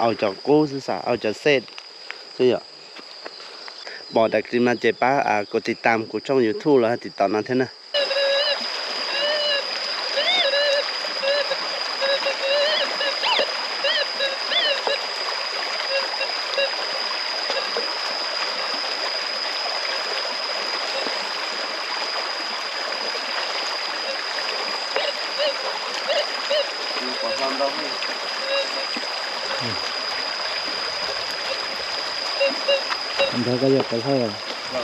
เอาจากกู้ศึกษาเอาจากเศษใช่หรอบอกแต่กินมาเจ็บป้าก็ติดตามกูช่องยูทูบแล้วติดต่อนั่นเท่านั้นมันเท่าก็จะไปเท่ากันเรา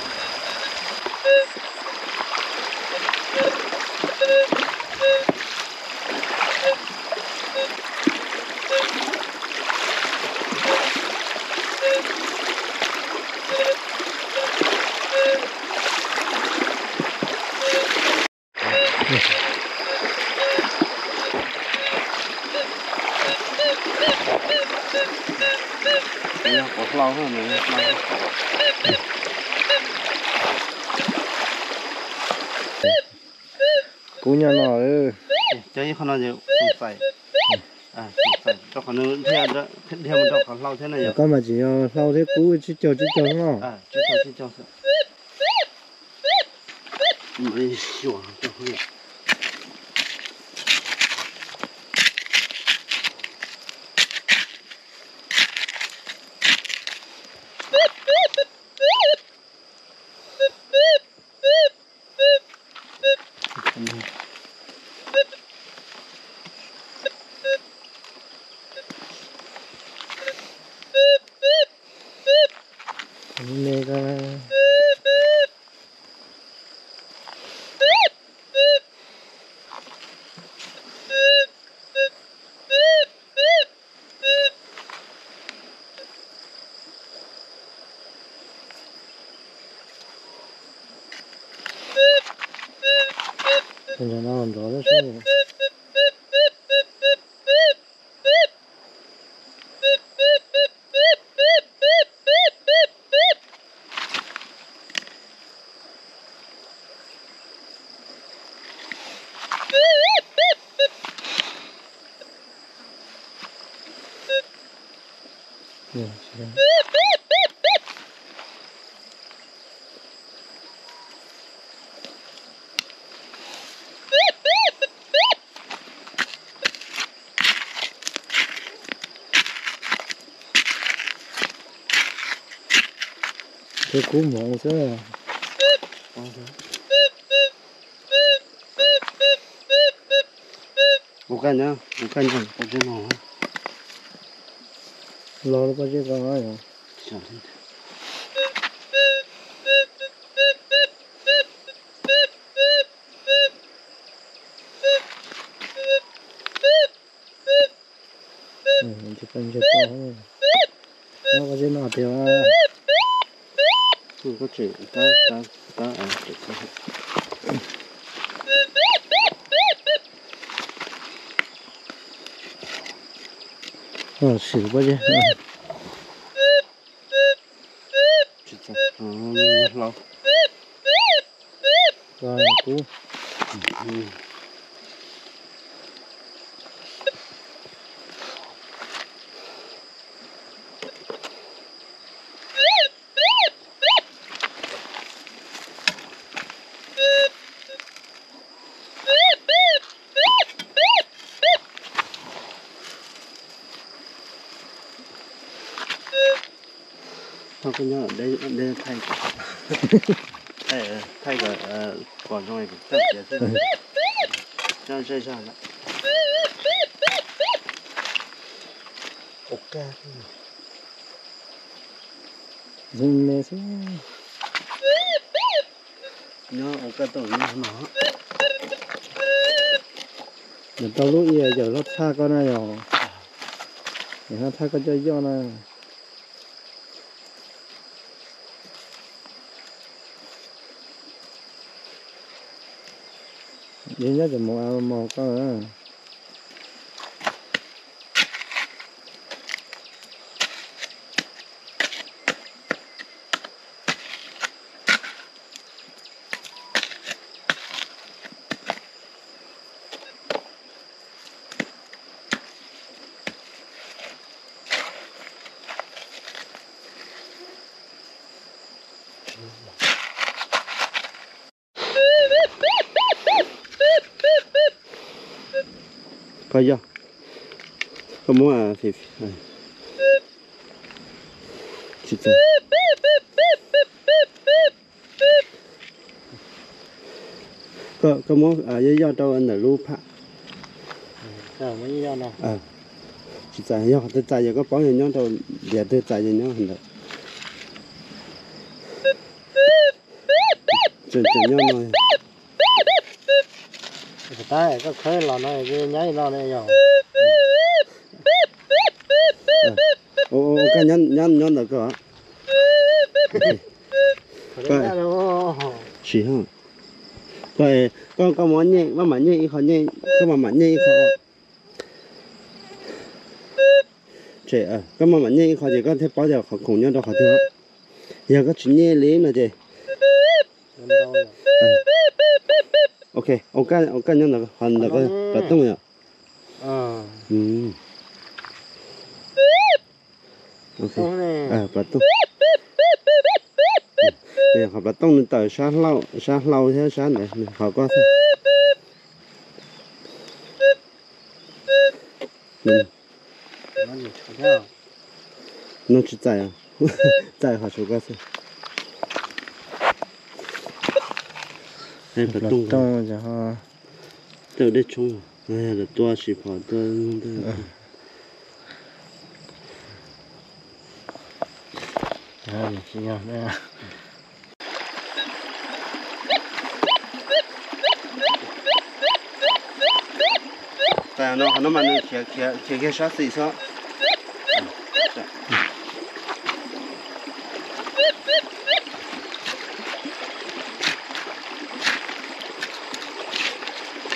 เท่านี้กูเนี่ยหน่อยเจ้ายี่คนนั้นจะสงสัยสงสัยเจ้าคนนึงเที่ยวมันเจ้าคนเล่าเท่าไหร่ก็มาจีเอาเล่าเท่ากูชิจงอ่ะชิจงสิไม่ชัวร์เจ้าคนนี้现在那很多的生意。嗯，是。这古毛子啊！我看见毛啊！老了把这干啥呀？小心点。嗯，就跟这干啥呀？那我这哪条啊？我只当啊，只看。哦，洗过去。就这，老。干枯。他跟那那泰国，泰国广东那边，但也是，像这样的。OK。真没事。那我该到哪嘛？你到路也有了，他搞那样，然后他搞这样呢。人家怎么啊？毛干啊！ Calla. ¿Cómo a Fifi? Chita. ¿Cómo a ella todo en la lupa? Sao mới do nè. Chị tài do, tôi tài giờ có bỏ nhau đâu, giờ tôi tài giờ nhau hình được. Chuyện nhau rồi. Chị tài có khơi lò này, cái nhái lò này rồi. Ô, cái nhăn được cơ. Coi, chị hả? Coi, con món nhẹ, con mặn nhẹ, con nhẹ, con mặn nhẹ, con. Chị à, các mẹ mặn nhẹ, khỏi chị có thể bao giờ khỏi cùng nhau đâu khỏi thưa. Giờ có chuyện nhẹ lý nữa chị. Ok, ông cái nhau là hoàn là cái đặt tung rồi. Ok, đặt tung. Giờ họ đặt tung lên tờ sáng lâu thế sáng này họ có. No chỉ tại à, tại họ chụp cái gì? Đây là tung rồi ha, từ đây chung, đây là tua chỉ phở đơn đây. Đây là gì nhỉ? Đây. Tại nó mà nó chia sát gì sao?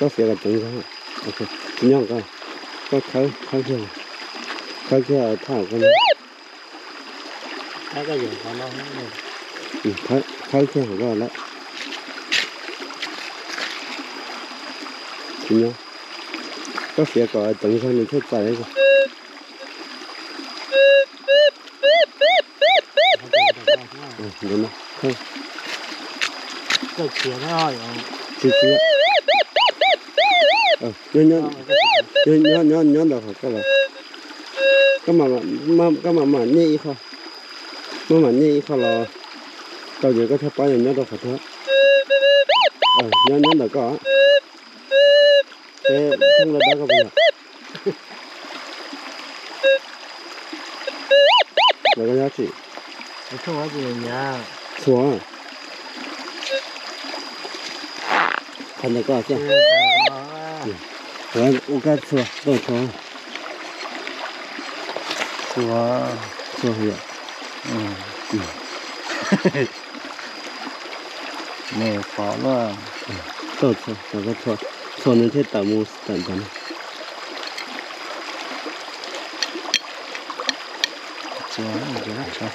Có phải là chúng không? Ok, nhon coi, có khơi thảo con, nó có gì con nó không? Khơi kia của con đấy, chúng nhon, có phải có chúng không? Mình thích tài đấy rồi. Đúng rồi, không. Cái kia nó hơi rồi. Nhớ được hả các bạn nhị không, các bạn nhị không là tao giờ có thể bao giờ nhớ được hả thế, nhớ được có, thế không là đã có gì, là có giá trị, không có gì nhá, xuống, không được có chứ. Rồi, u cá sủa, đôi sủa gì ạ? Nè, khó lắm. Đôi sủa nên thế tạm mua tạm. Sủa,